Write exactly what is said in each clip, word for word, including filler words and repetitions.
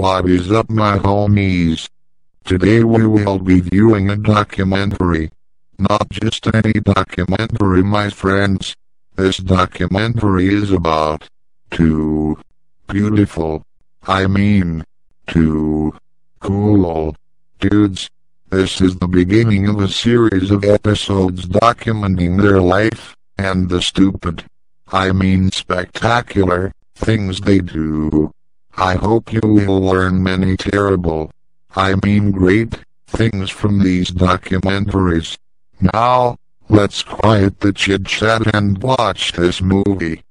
What is up, my homies? Today we will be viewing a documentary. Not just any documentary, my friends. This documentary is about two beautiful, I mean, two cool dudes. This is the beginning of a series of episodes documenting their life, and the stupid, I mean spectacular, things they do. I hope you will learn many terrible, I mean great, things from these documentaries. Now, let's quiet the chit-chat and watch this movie.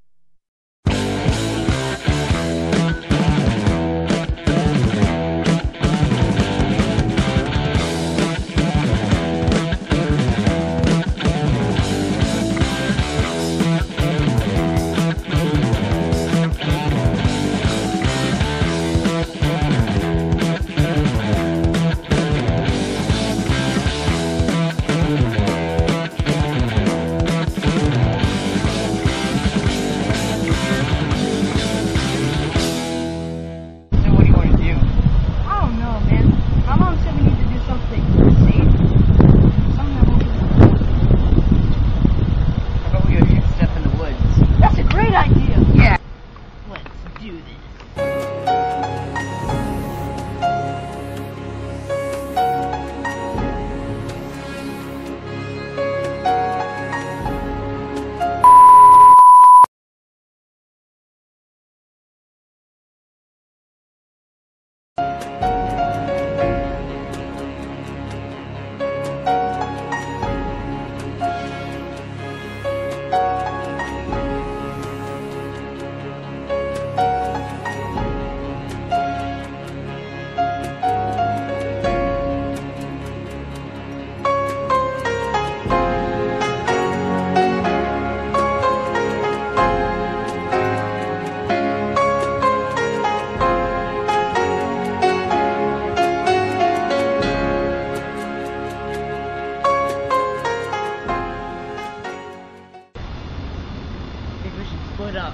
Up.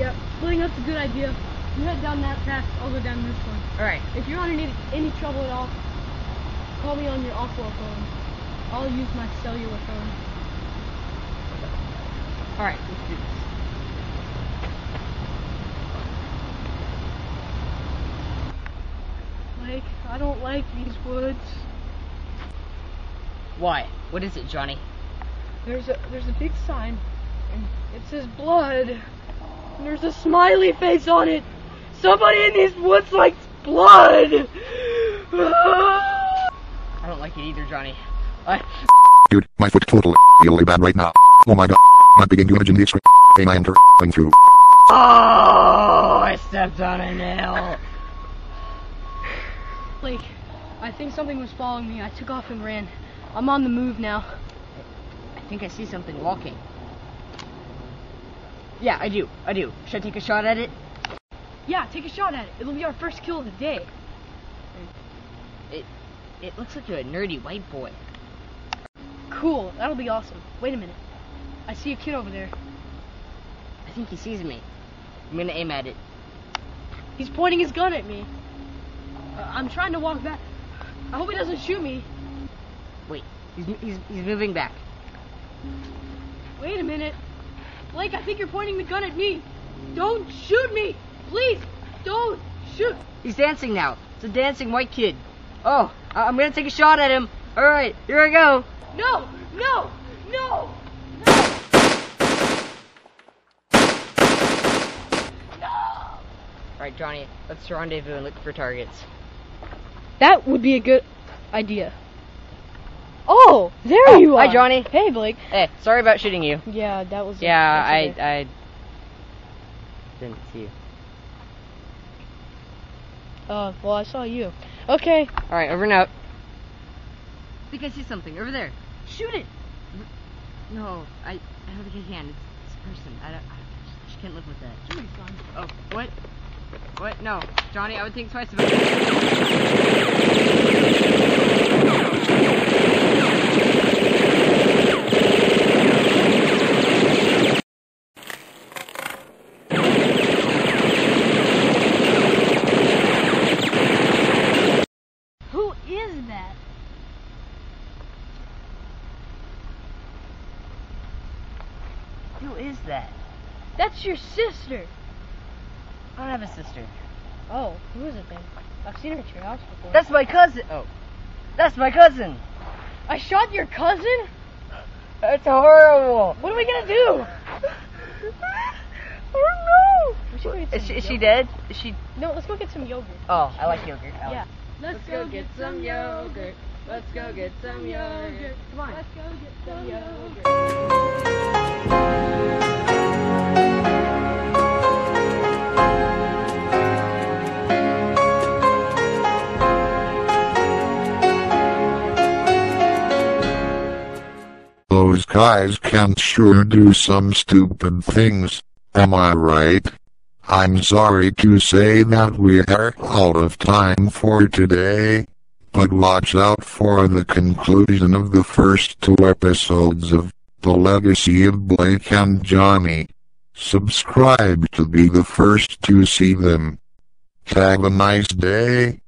Yep, splitting up's a good idea. You head down that path, I'll go down this one. Alright. If you're under any trouble at all, call me on your off-world phone. I'll use my cellular phone. Alright, let's do this. Blake, I don't like these woods. Why? What is it, Johnny? There's a, there's a big sign. It says blood, and there's a smiley face on it. Somebody in these woods likes blood. I don't like it either, Johnny. I Dude, my foot's totally really bad right now. Oh my god, I'm beginning to imagine the extreme pain I am going through. Oh, I stepped on a nail. Blake, I think something was following me. I took off and ran. I'm on the move now. I think I see something walking. Yeah, I do. I do. Should I take a shot at it? Yeah, take a shot at it. It'll be our first kill of the day. It, it looks like you're a nerdy white boy. Cool. That'll be awesome. Wait a minute. I see a kid over there. I think he sees me. I'm gonna aim at it. He's pointing his gun at me. Uh, I'm trying to walk back. I hope he doesn't shoot me. Wait. He's he's he's moving back. Wait a minute. Blake, I think you're pointing the gun at me. Don't shoot me. Please, don't shoot. He's dancing now. It's a dancing white kid. Oh, I I'm going to take a shot at him. All right, here I go. No, no, no. No. No. All right, Johnny, let's rendezvous and look for targets. That would be a good idea. Oh, there oh, you are. Hi, Johnny. Hey, Blake. Hey, sorry about shooting you. Yeah, that was... Yeah, I... Okay. I... didn't see you. Uh, well, I saw you. Okay. Alright, over and out. I think I see something. Over there. Shoot it! No, I... I don't think I can. It's, it's a person. I don't... I, she can't live with that. Johnny's gone. Oh, what? What? No. Johnny, I would think twice about it. What's your sister? I don't have a sister. Oh, who is it then? I've seen her at your house before. That's my cousin. Oh. That's my cousin. I shot your cousin? That's horrible. What are we gonna do? Oh no! Is she, is she dead? Is she? No, let's go get some yogurt. Oh, I like yogurt. I like. Yeah. Let's, let's go, go get, get some yogurt. Let's go get some yogurt. Come on. Let's go get some yogurt. Those guys can sure do some stupid things, am I right? I'm sorry to say that we are out of time for today, but watch out for the conclusion of the first two episodes of The Legacy of Blake and Johnny. Subscribe to be the first to see them. Have a nice day.